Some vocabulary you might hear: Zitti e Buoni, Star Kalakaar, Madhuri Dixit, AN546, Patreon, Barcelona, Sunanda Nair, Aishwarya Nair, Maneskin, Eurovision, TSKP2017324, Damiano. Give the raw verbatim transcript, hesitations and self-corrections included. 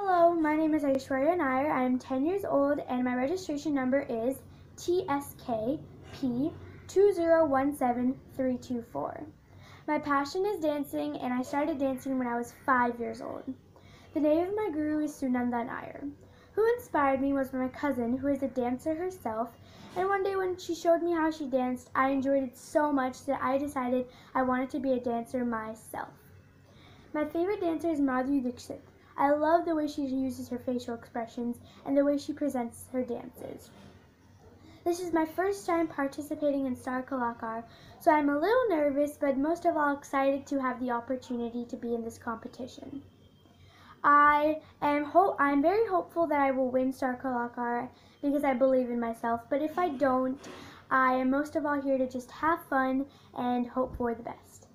Hello, my name is Aishwarya Nair. I am ten years old and my registration number is T S K P two zero one seven three two four. My passion is dancing and I started dancing when I was five years old. The name of my guru is Sunanda Nair. Who inspired me was my cousin, who is a dancer herself, and one day when she showed me how she danced, I enjoyed it so much that I decided I wanted to be a dancer myself. My favorite dancer is Madhuri Dixit. I love the way she uses her facial expressions and the way she presents her dances. This is my first time participating in Star Kalakaar, so I'm a little nervous, but most of all excited to have the opportunity to be in this competition. I am ho I'm very hopeful that I will win Star Kalakaar because I believe in myself, but if I don't, I am most of all here to just have fun and hope for the best.